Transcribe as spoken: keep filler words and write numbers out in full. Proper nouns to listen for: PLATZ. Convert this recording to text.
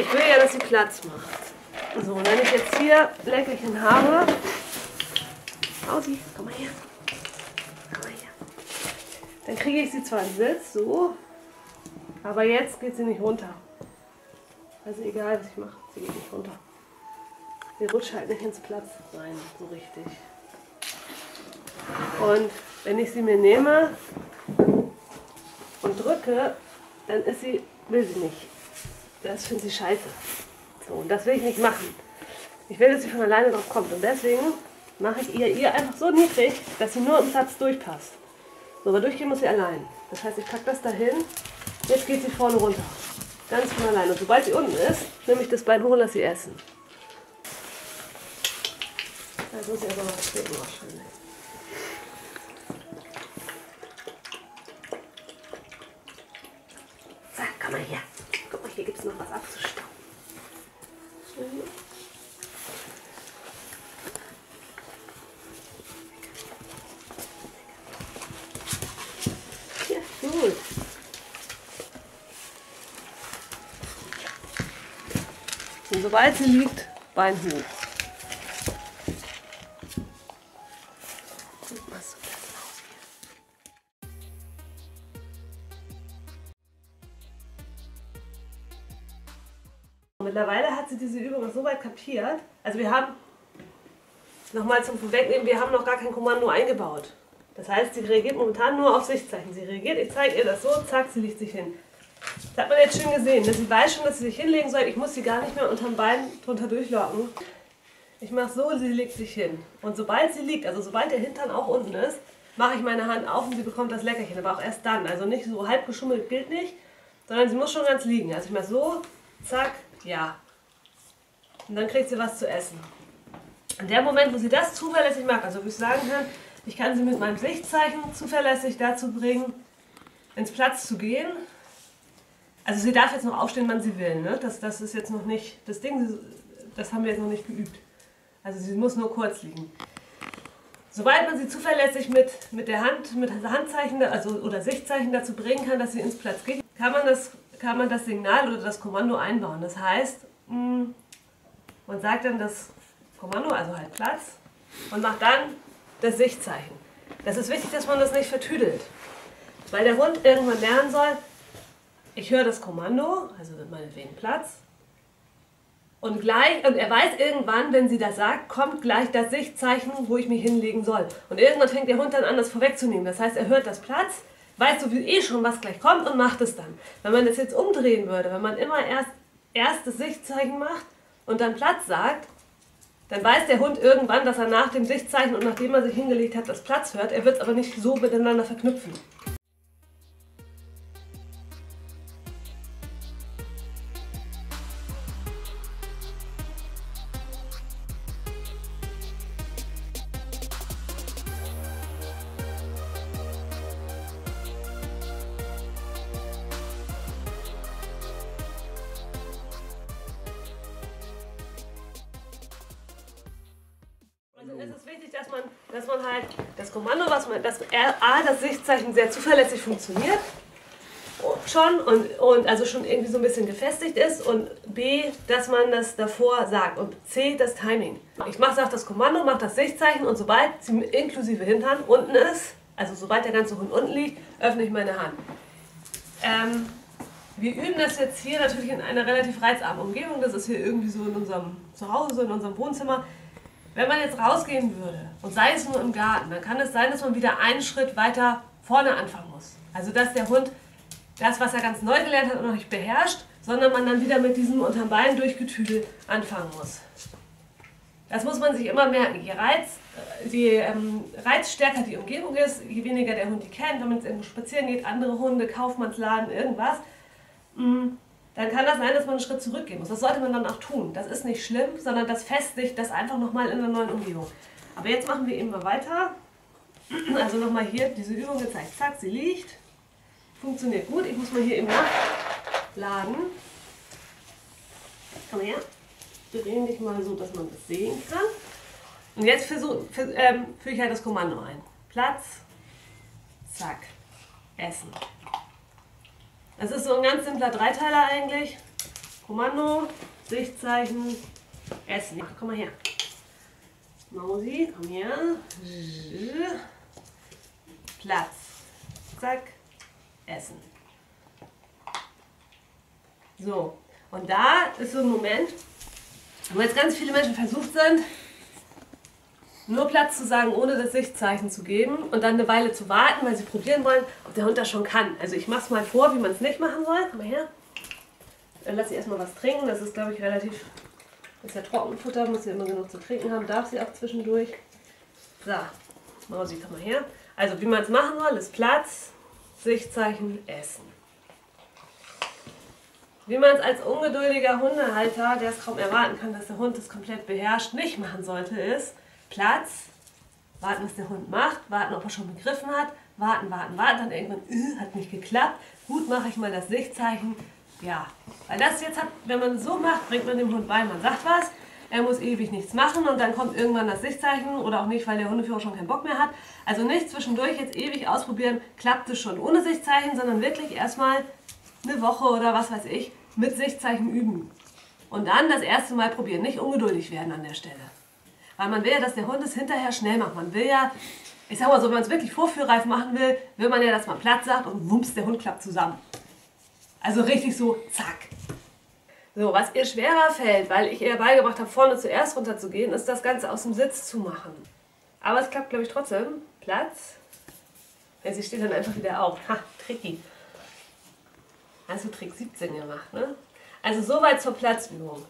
Ich will ja, dass sie Platz macht. So, und wenn ich jetzt hier Leckerchen habe. Ausi, komm mal her. Komm mal her. Dann kriege ich sie zwar in den Sitz, so. Aber jetzt geht sie nicht runter. Also egal, was ich mache, sie geht nicht runter. Sie rutscht halt nicht ins Platz rein, so richtig. Und wenn ich sie mir nehme und drücke, dann ist sie, will sie nicht. Das findet sie scheiße. So, und das will ich nicht machen. Ich will, dass sie von alleine drauf kommt. Und deswegen mache ich ihr, ihr einfach so niedrig, dass sie nur im Platz durchpasst. So, aber durchgehen muss sie allein. Das heißt, ich packe das dahin. Jetzt geht sie vorne runter. Ganz von alleine. Und sobald sie unten ist, nehme ich das Bein hoch und lasse sie essen. Da muss sie aber was trinken wahrscheinlich. So, komm mal her. Guck mal, hier gibt es noch was abzustauen. Ja, gut. Und sobald sie liegt, Bein hoch. Mittlerweile hat sie diese Übung so weit kapiert. Also wir haben, nochmal zum Vorwegnehmen, wir haben noch gar kein Kommando eingebaut. Das heißt, sie reagiert momentan nur auf Sichtzeichen. Sie reagiert, ich zeige ihr das so, zack, sie legt sich hin. Das hat man jetzt schön gesehen. Sie weiß schon, dass sie sich hinlegen soll. Ich muss sie gar nicht mehr unterm Bein drunter durchlocken. Ich mache so, sie legt sich hin. Und sobald sie liegt, also sobald der Hintern auch unten ist, mache ich meine Hand auf und sie bekommt das Leckerchen. Aber auch erst dann. Also nicht so halb geschummelt gilt nicht, sondern sie muss schon ganz liegen. Also ich mache so, zack. Ja. Und dann kriegt sie was zu essen. In dem Moment, wo sie das zuverlässig macht, also wie ich sagen kann, ich kann sie mit meinem Sichtzeichen zuverlässig dazu bringen, ins Platz zu gehen. Also sie darf jetzt noch aufstehen, wann sie will. Ne? Das, das ist jetzt noch nicht das Ding, das haben wir jetzt noch nicht geübt. Also sie muss nur kurz liegen. Sobald man sie zuverlässig mit, mit der Hand, mit Handzeichen also, oder Sichtzeichen dazu bringen kann, dass sie ins Platz geht, kann man das kann man das Signal oder das Kommando einbauen. Das heißt, man sagt dann das Kommando, also halt Platz, und macht dann das Sichtzeichen. Das ist wichtig, dass man das nicht vertüdelt, weil der Hund irgendwann lernen soll, ich höre das Kommando, also meinetwegen Platz, und, gleich, und er weiß irgendwann, wenn sie das sagt, kommt gleich das Sichtzeichen, wo ich mich hinlegen soll. Und irgendwann fängt der Hund dann an, das vorwegzunehmen. Das heißt, er hört das Platz, weiß so eh schon, was gleich kommt und macht es dann. Wenn man das jetzt umdrehen würde, wenn man immer erst, erst das Sichtzeichen macht und dann Platz sagt, dann weiß der Hund irgendwann, dass er nach dem Sichtzeichen und nachdem er sich hingelegt hat, das Platz hört. Er wird es aber nicht so miteinander verknüpfen. Es ist wichtig, dass man, dass man halt das Kommando, was man, dass A, das Sichtzeichen sehr zuverlässig funktioniert schon und, und also schon irgendwie so ein bisschen gefestigt ist und B, dass man das davor sagt und C, das Timing. Ich mache das Kommando, mache das Sichtzeichen und sobald sie inklusive Hintern unten ist, also sobald der ganze Hund unten liegt, öffne ich meine Hand. Ähm, wir üben das jetzt hier natürlich in einer relativ reizarmen Umgebung, das ist hier irgendwie so in unserem Zuhause, so in unserem Wohnzimmer. Wenn man jetzt rausgehen würde und sei es nur im Garten, dann kann es sein, dass man wieder einen Schritt weiter vorne anfangen muss. Also dass der Hund das, was er ganz neu gelernt hat, noch nicht beherrscht, sondern man dann wieder mit diesem unterm Bein durchgetüdel anfangen muss. Das muss man sich immer merken. Je, Reiz, je ähm, reizstärker die Umgebung ist, je weniger der Hund die kennt, wenn man jetzt irgendwo spazieren geht, andere Hunde, Kaufmannsladen, irgendwas, mh, dann kann das sein, dass man einen Schritt zurückgehen muss. Das sollte man dann auch tun. Das ist nicht schlimm, sondern das festigt das einfach nochmal in einer neuen Umgebung. Aber jetzt machen wir eben mal weiter. Also nochmal hier diese Übung gezeigt. Zack, sie liegt. Funktioniert gut. Ich muss mal hier eben nachladen. Komm her. Drehen dich mal so, dass man das sehen kann. Und jetzt versuch, für, ähm, führe ich halt das Kommando ein. Platz. Zack. Essen. Es ist so ein ganz simpler Dreiteiler eigentlich. Kommando, Sichtzeichen, Essen. Ach, komm mal her. Mausi, komm her. Platz. Zack. Essen. So. Und da ist so ein Moment, wo jetzt ganz viele Menschen versucht sind, nur Platz zu sagen, ohne das Sichtzeichen zu geben und dann eine Weile zu warten, weil sie probieren wollen, ob der Hund das schon kann. Also ich mache es mal vor, wie man es nicht machen soll. Komm mal her. Dann lasse ich erstmal was trinken. Das ist, glaube ich, relativ... Das ist ja Trockenfutter, muss sie immer genug zu trinken haben, darf sie auch zwischendurch. So, Mausi, komm mal her. Also wie man es machen soll, ist Platz, Sichtzeichen, Essen. Wie man es als ungeduldiger Hundehalter, der es kaum erwarten kann, dass der Hund das komplett beherrscht, nicht machen sollte, ist Platz, warten, was der Hund macht, warten, ob er schon begriffen hat, warten, warten, warten, dann irgendwann, äh, hat nicht geklappt, gut, mache ich mal das Sichtzeichen. Ja, weil das jetzt hat, wenn man so macht, bringt man dem Hund bei, man sagt was, er muss ewig nichts machen und dann kommt irgendwann das Sichtzeichen oder auch nicht, weil der Hundeführer schon keinen Bock mehr hat. Also nicht zwischendurch jetzt ewig ausprobieren, klappt es schon ohne Sichtzeichen, sondern wirklich erstmal eine Woche oder was weiß ich mit Sichtzeichen üben. Und dann das erste Mal probieren, nicht ungeduldig werden an der Stelle. Weil man will ja, dass der Hund es hinterher schnell macht. Man will ja, ich sag mal so, wenn man es wirklich vorführreif machen will, will man ja, dass man Platz sagt und wumms, der Hund klappt zusammen. Also richtig so, zack. So, was ihr schwerer fällt, weil ich ihr beigebracht habe, vorne zuerst runter zu gehen, ist das Ganze aus dem Sitz zu machen. Aber es klappt, glaube ich, trotzdem. Platz. Ja, sie steht dann einfach wieder auf. Ha, tricky. Hast du Trick siebzehn gemacht, ne? Also soweit zur Platzübung.